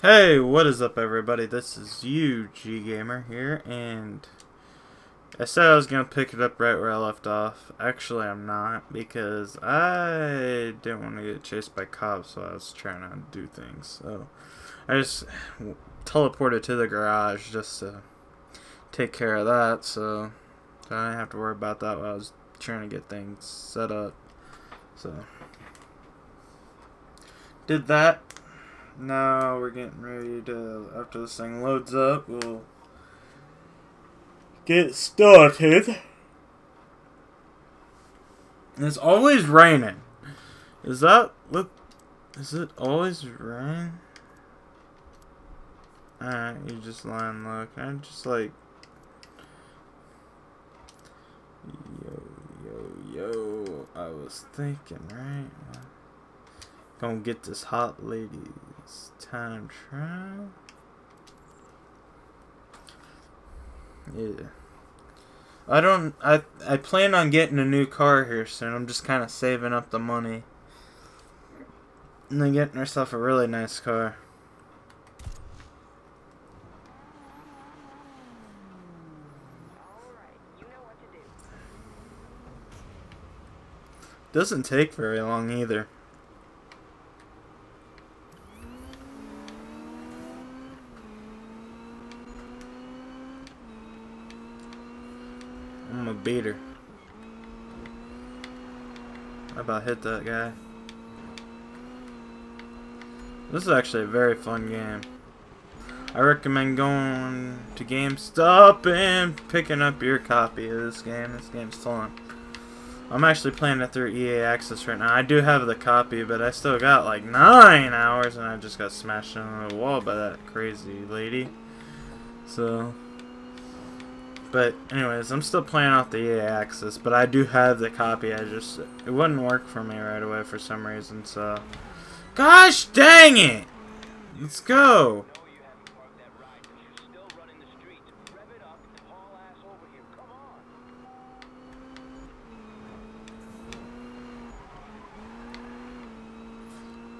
Hey, what is up everybody? This is you G Gamer here, and I said I was gonna pick it up right where I left off. Actually, I'm not, because I didn't want to get chased by cops, so I was trying to do things. So I just teleported to the garage just to take care of that, so I didn't have to worry about that while I was trying to get things set up. So did that. Now we're getting ready to, after this thing loads up, we'll get started. And it's always raining. Is that, look, is it always rain? Alright, you just lie and look. I'm just like, yo, I was thinking, right? Gonna get this hot lady's time trial. Yeah. I plan on getting a new car here soon. I'm just kinda saving up the money. And then getting herself a really nice car. Doesn't take very long either. I'm a beater. I about hit that guy. This is actually a very fun game. I recommend going to GameStop and picking up your copy of this game. This game's fun. I'm actually playing it through EA Access right now. I do have the copy, but I still got like 9 hours, and I just got smashed on the wall by that crazy lady. So, but anyways, I'm still playing off the EA Access, but I do have the copy. I just, it wouldn't work for me right away for some reason, so. Gosh dang it! Let's go!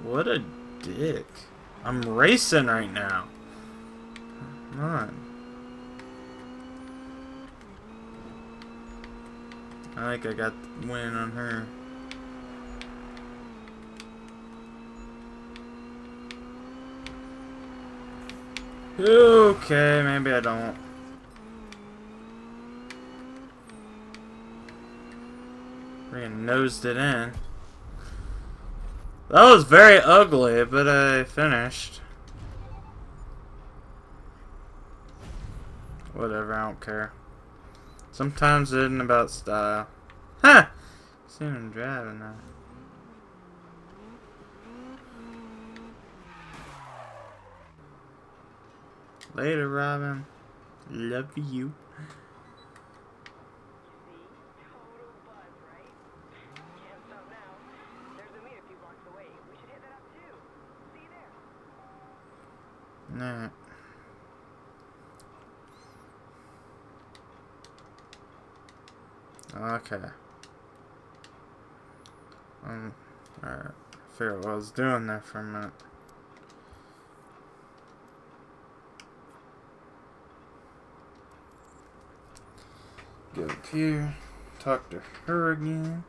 What a dick. I'm racing right now. Come on. I think I got the win on her. Okay, maybe I don't. Freaking nosed it in. That was very ugly, but I finished. Whatever, I don't care. Sometimes it isn't about style. Huh! See him driving now. Later, Robin. Love you. Nah. Okay. Alright. I figured what I was doing there for a minute. Go up here. Talk to her again.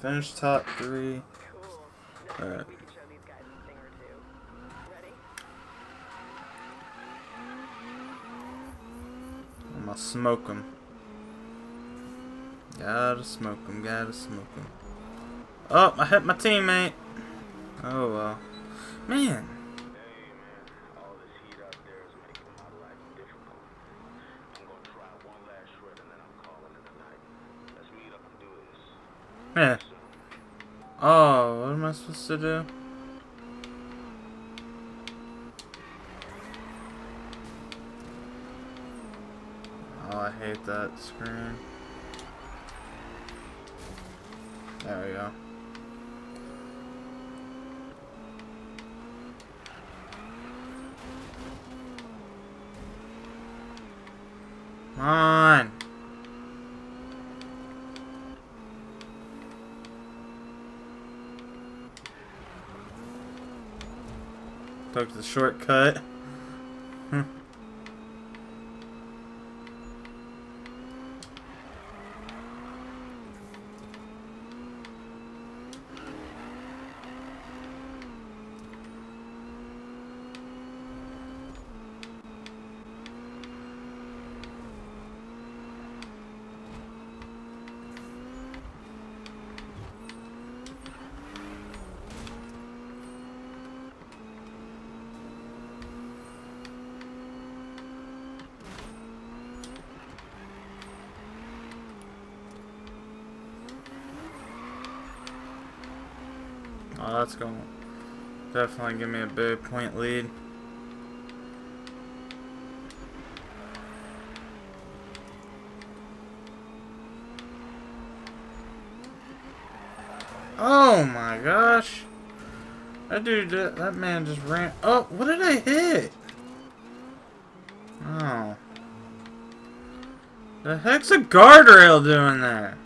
Finish top 3. Cool. Alright. I'm gonna smoke him. Gotta smoke him, gotta smoke him. Oh, I hit my teammate. Oh well. Man. Yeah. Oh, what am I supposed to do? Oh, I hate that screen. There we go. on. Took the shortcut. Oh, that's going to definitely give me a big point lead. Oh my gosh. That dude, that man just ran. Oh, what did I hit? Oh. The heck's a guardrail doing there?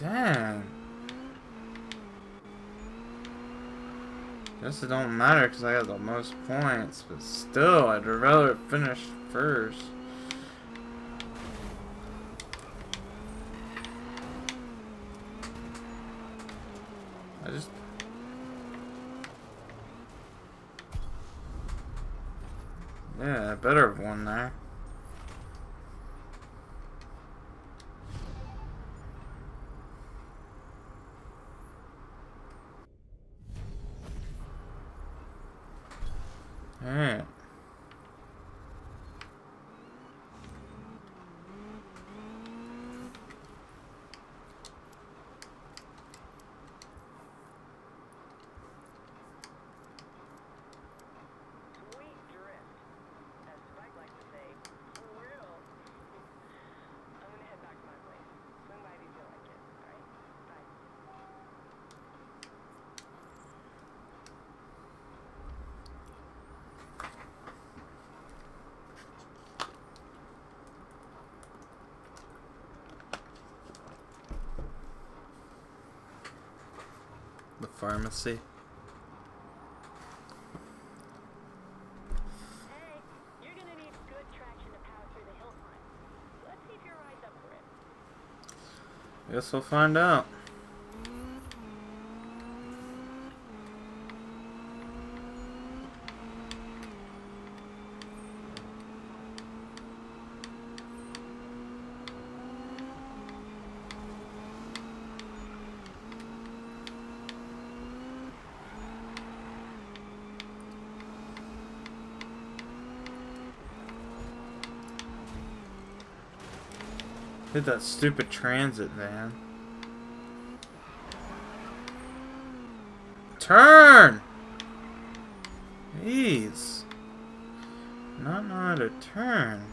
Damn. Guess it don't matter because I got the most points, but still, I'd rather finish first. I just... yeah, I better have won there. Alright. Pharmacy. Hey, you're gonna need good traction to power through the hill climb. Let's see if your ride's up for it. Guess we'll find out. Hit that stupid transit van. Turn! Jeez. Not know how to turn.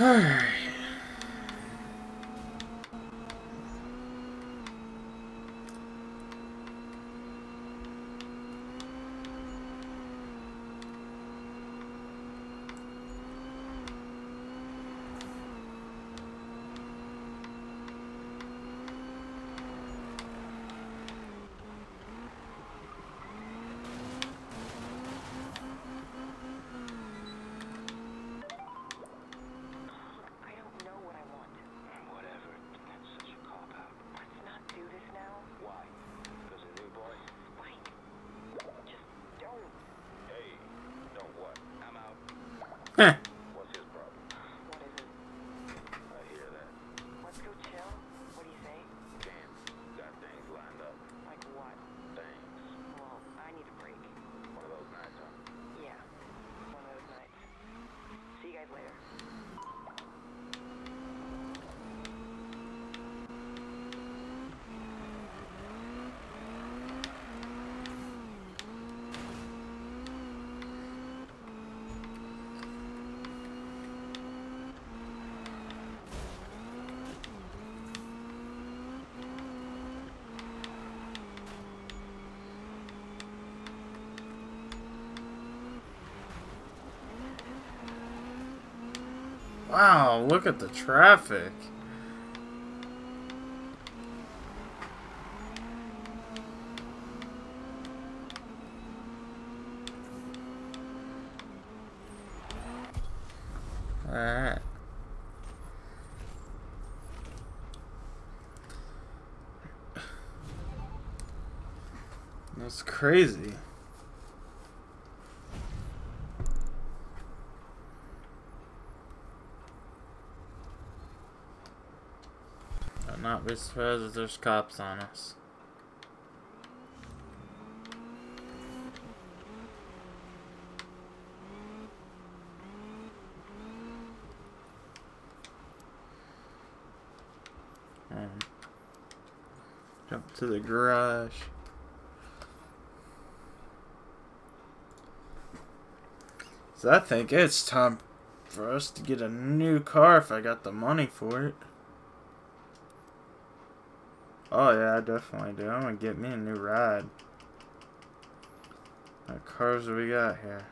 Alright. I Huh. What's his problem? What is it? I hear that. Let's go chill. What do you say? Damn, got things lined up. Like what? Things. Well, I need a break. One of those nights, huh? Yeah, one of those nights. See you guys later. Wow, look at the traffic. All right. That's crazy. Not be surprised if there's cops on us. And jump to the garage. So I think it's time for us to get a new car if I got the money for it. Oh yeah, I definitely do. I'm gonna get me a new ride. What cars do we got here?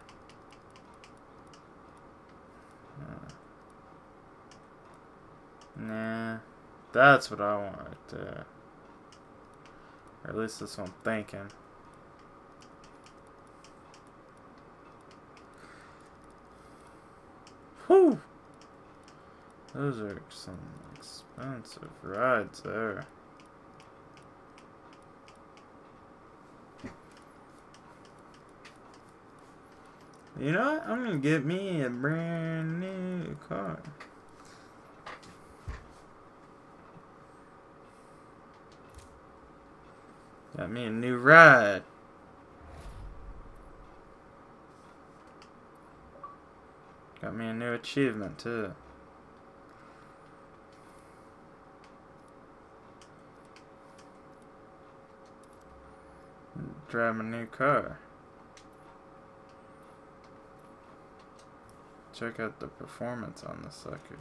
Nah, that's what I want right there. Or at least that's what I'm thinking. Whew! Those are some expensive rides there. You know what? I'm gonna get me a brand new car. Got me a new ride. Got me a new achievement too. Drive a new car. Check out the performance on this sucker.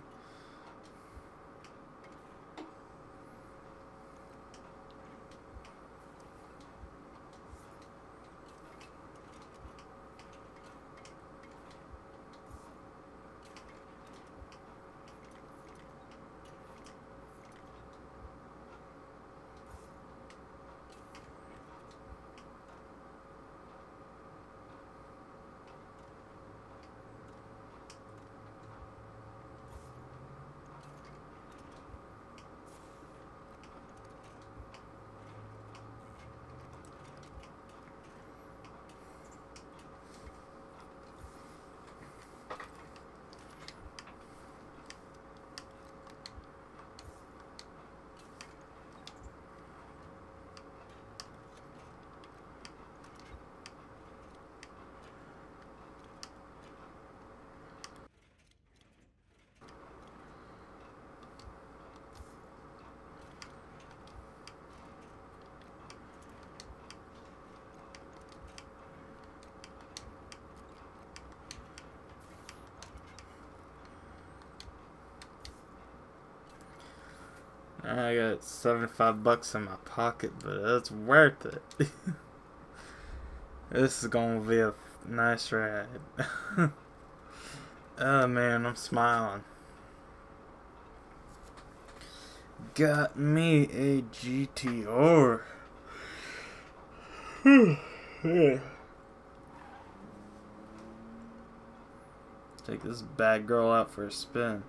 I got $75 in my pocket, but that's worth it. This is gonna be a nice ride. Oh man, I'm smiling. Got me a GTR. Yeah. Take this bad girl out for a spin.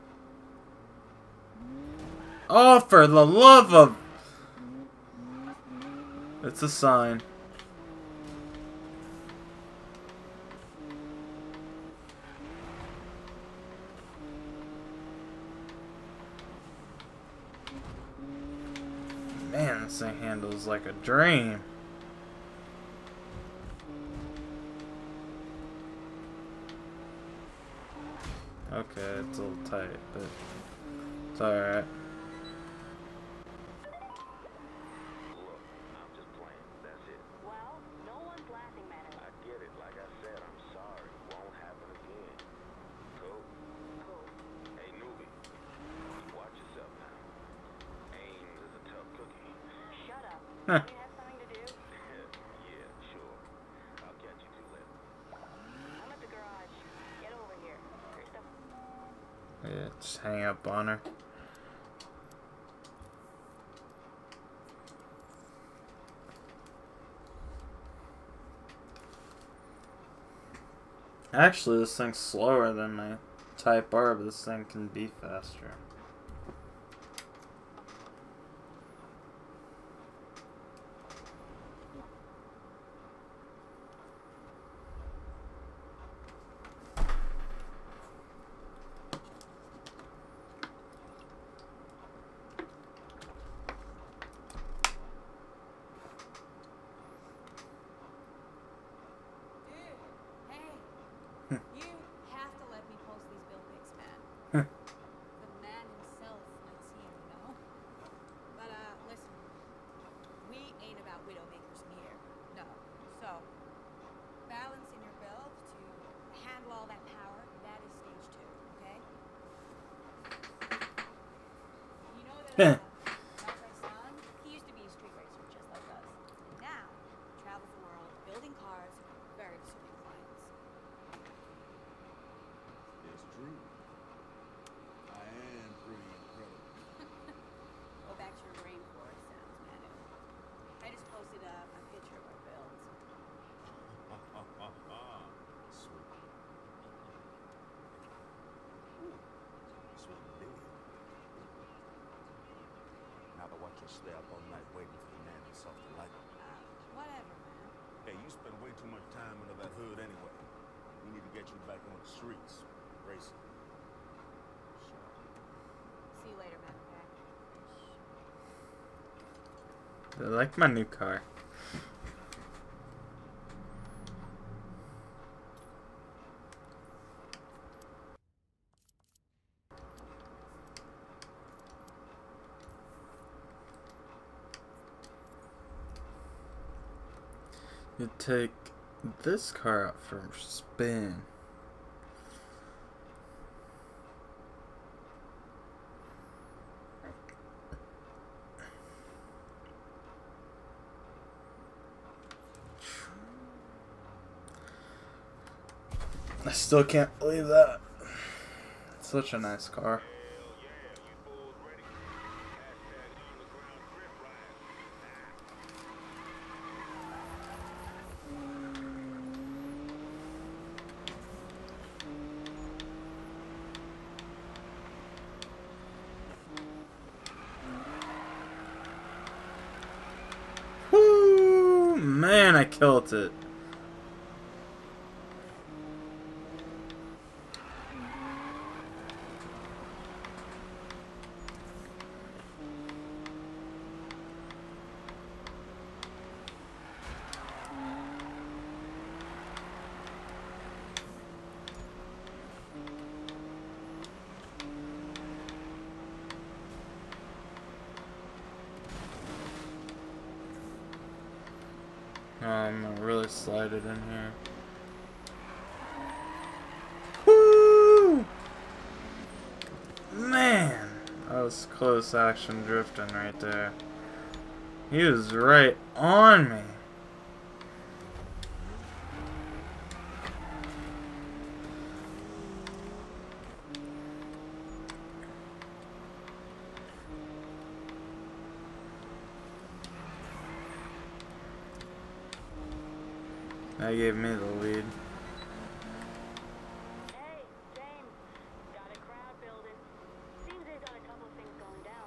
Oh, for the love of... It's a sign. This thing handles like a dream. Okay, it's a little tight, but it's alright. Huh. Yeah, just hang up on her. Actually, this thing's slower than my Type-R, but this thing can be faster. Stay up all night waiting for the man himself to light up. Whatever, man. Hey, you spend way too much time in that hood anyway. We need to get you back on the streets. Racing. Sure. See you later, man. I like my new car. You take this car out for a spin. I still can't believe that. It's such a nice car. Man, I killed it. Really slide it in here. Woo! Man, that was close action drifting right there. He was right on me. That gave me the lead. Hey, James. Got a crowd building. Seems they've got a couple of things going down.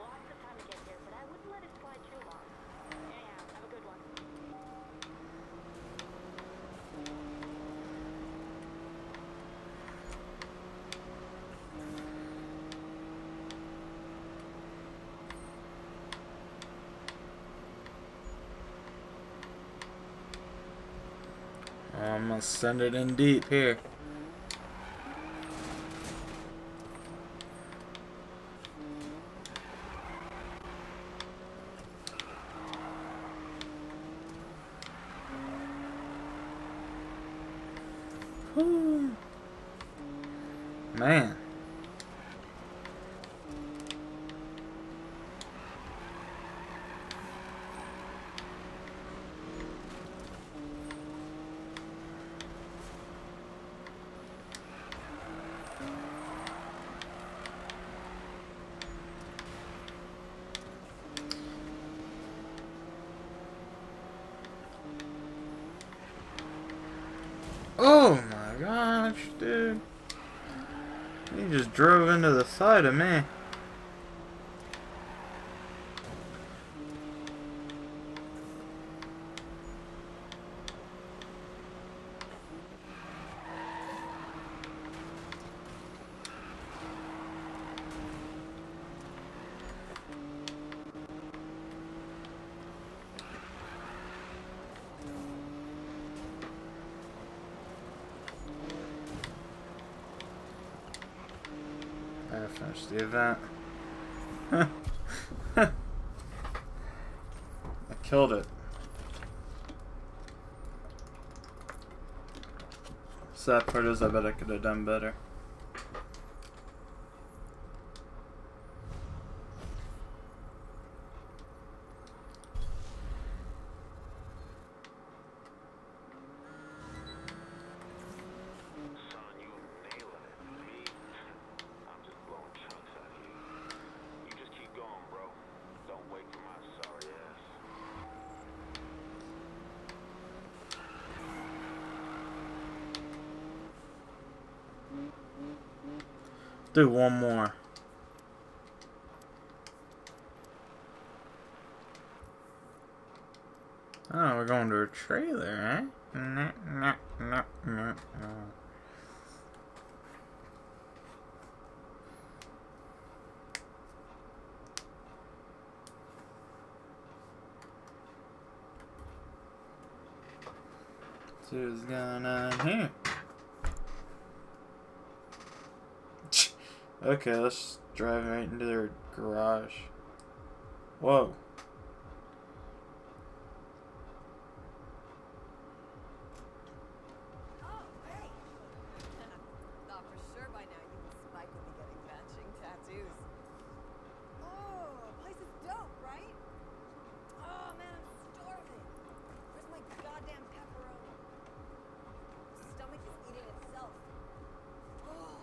Lots of time to get here, but I wouldn't let it slide too long. Anyhow, have a good one. Let's send it in deep here. Whew. Man. Oh my gosh, dude. He just drove into the side of me. I finished the event. I killed it. Sad part is I bet I could have done better. Do one more. Oh, we're going to a trailer, eh? Nah, nah, nah, nah, nah. So what's going on here? Okay, let's drive right into their garage. Whoa. Oh, hey. Thought for sure by now you and Spike would be getting matching tattoos. Oh, the place is dope, right? Oh man, I'm starving. Where's my goddamn pepperoni? My stomach is eating itself. Oh.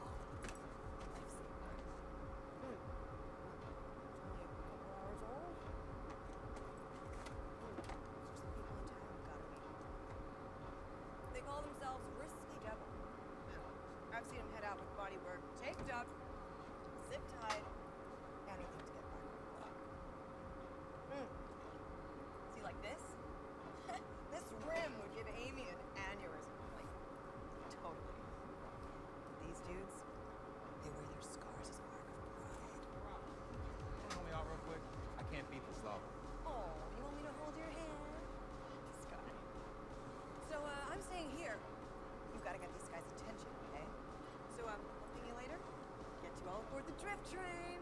Train.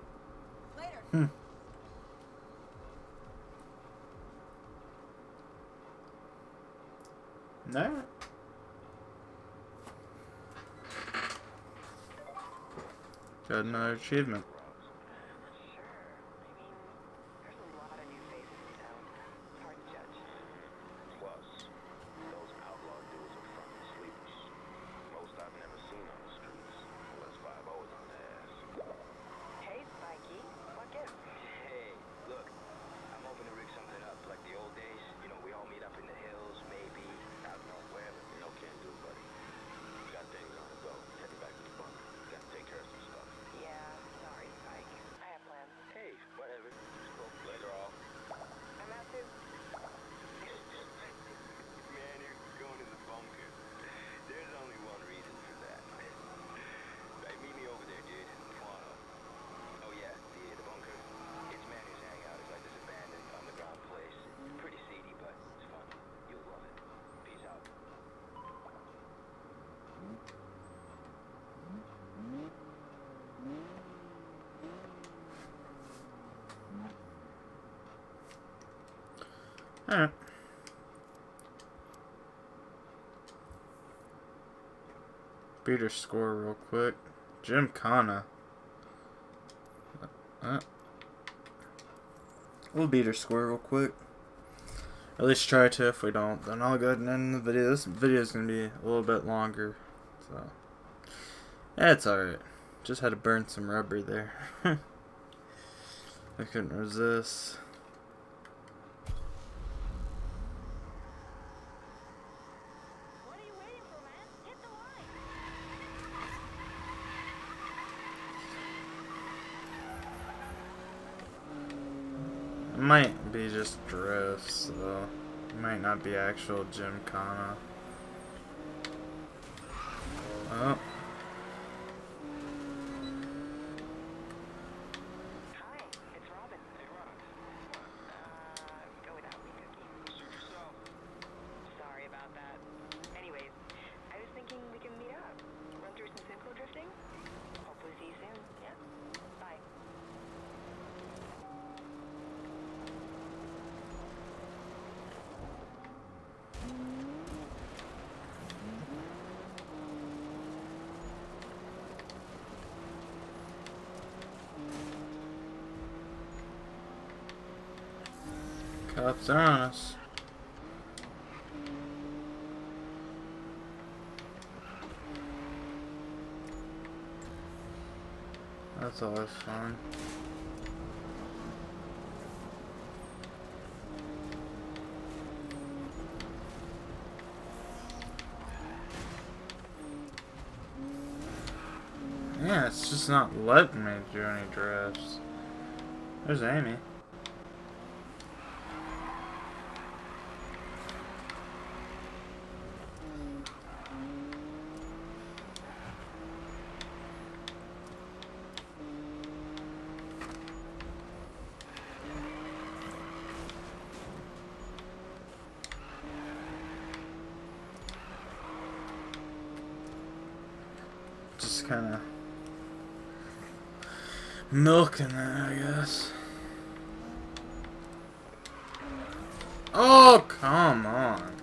Later. No. Got another achievement. Sorry. Alright. Beater score real quick. Gymkhana. We'll beat her score real quick. At least try to. If we don't, then I'll go ahead and end the video. This video is going to be a little bit longer. So, that's alright. Just had to burn some rubber there. I couldn't resist. What are you waiting for, man? Hit the line. It might be just drifts, though. It might not be actual Gymkhana. Oh. Cops are on us. That's always fun. Yeah, it's just not letting me do any drifts. There's Amy. Just kind of milking that, I guess. Oh, come on.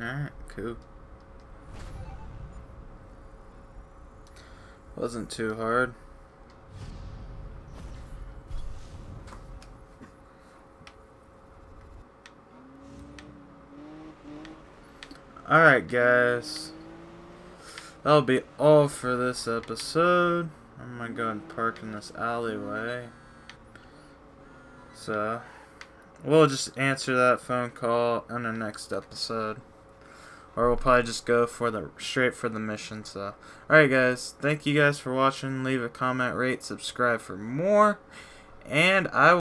Alright, cool. Wasn't too hard. Alright, guys. That'll be all for this episode. I'm gonna go and park in this alleyway. So, we'll just answer that phone call in the next episode. Or we'll probably just go for the straight for the mission. So, alright guys, thank you guys for watching. Leave a comment, rate, subscribe for more, and I will